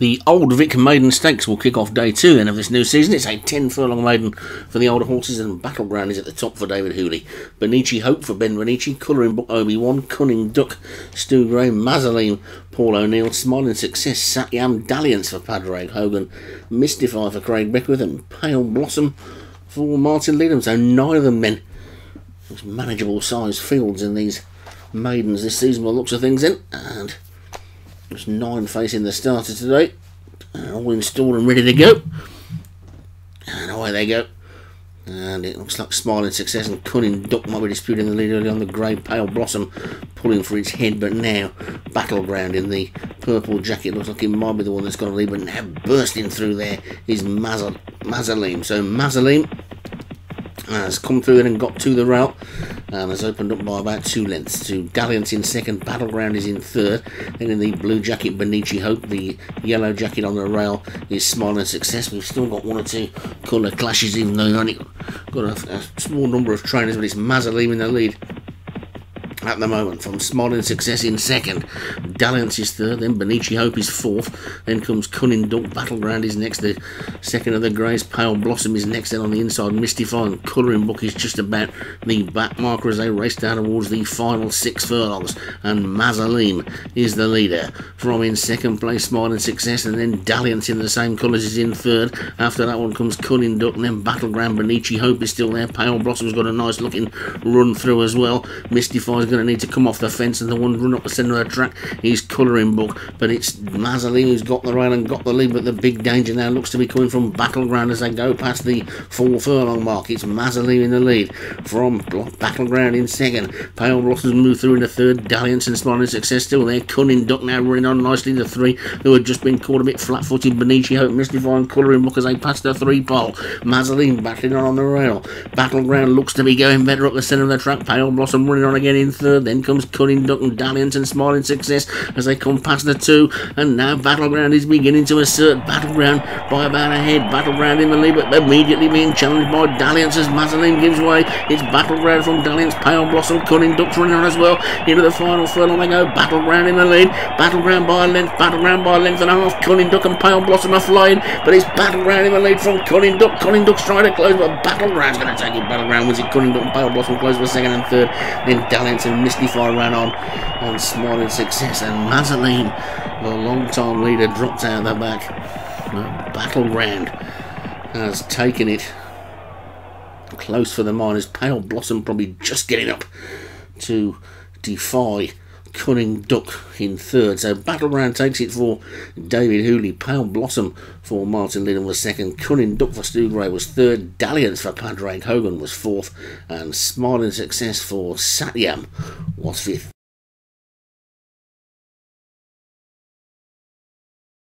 The Old Vic Maiden Stakes will kick off day 2 then of this new season. It's a 10-furlong maiden for the older horses, and Battleground is at the top for David Hooley. Benici Hope for Ben Benici, Colouring Book Obi-Wan, Cunning Duck, Stu Gray, Mazzoline, Paul O'Neill, Smiling Success, Satyam Dalliance for Padraig Hogan, Mystify for Craig Beckwith, and Pale Blossom for Martin Lidham. So neither of them then. There's manageable size fields in these maidens this season by the looks of things then. And there's 9 facing the starter today. All installed and ready to go. And away they go. And it looks like Smiling Success and Cunning Duck might be disputing the lead early on. The grey Pale Blossom pulling for its head, but now Battleground in the purple jacket looks like it might be the one that's got to lead, but now bursting through there is Mazzoline. So Mazzoline has come through and got to the route and has opened up by about 2 lengths to Dalliance in 2nd, Battleground is in 3rd, and in the blue jacket Benici Hope, the yellow jacket on the rail is Smiling Success. We've still got 1 or 2 colour clashes, even though only got a small number of trainers, but it's Mazzoline in the lead at the moment from Smiling Success in 2nd, Dalliance is 3rd, then Benici Hope is 4th, then comes Cunning Duck, Battleground is next, the 2nd of the Greys, Pale Blossom is next, then on the inside Mystify, and Colouring Book is just about the back marker as they race down towards the final 6 furlongs, and Mazzoline is the leader. From in 2nd place Smiling Success, and then Dalliance in the same colours is in 3rd, after that one comes Cunning Duck, and then Battleground, Benici Hope is still there, Pale Blossom's got a nice looking run through as well, Mystify's going to need to come off the fence, and the one run up the centre of the track is Colouring Book, but it's Mazzoline who's got the rail and got the lead, but the big danger now looks to be coming from Battleground as they go past the 4 furlong mark. It's Mazzoline in the lead from Battleground in 2nd, Pale Blossom's moved through in the 3rd, Dalliance and Smiling Success still there, Cunning Duck now running on nicely, the 3 who had just been caught a bit flat footed, Benici Hope, Mystify and Colouring Book as they pass the 3 pole, Mazzoline battling on the rail, Battleground looks to be going better up the centre of the track, Pale Blossom running on again in 3rd, then comes Cunning Duck and Dalliance and Smiling Success as they come past the 2, and now Battleground is beginning to assert. Battleground by about a head, Battleground in the lead, but immediately being challenged by Dalliance as Mazzoline gives way. It's Battleground from Dalliance, Pale Blossom, Cunning Duck's running on as well, into the final furlong they go, Battleground in the lead, Battleground by a length, Battleground by a length and a half, Cunning Duck and Pale Blossom are flying, but it's Battleground in the lead from Cunning Duck. Cunning Duck's trying to close, but Battleground's going to take it. Battleground wins it, Cunning Duck and Pale Blossom close for 2nd and 3rd, then Dalliance and Mystify ran on and Smiling Success, and Mazzoline, the long-time leader, dropped out the back. Battleground has taken it close for the miners. Pale Blossom probably just getting up to defy Cunning Duck in 3rd. So Battleground takes it for David Hooley. Pale Blossom for Martin Linden was 2nd. Cunning Duck for Stu Gray was 3rd. Dalliance for Padraig Hogan was 4th. And Smiling Success for Satyam was 5th.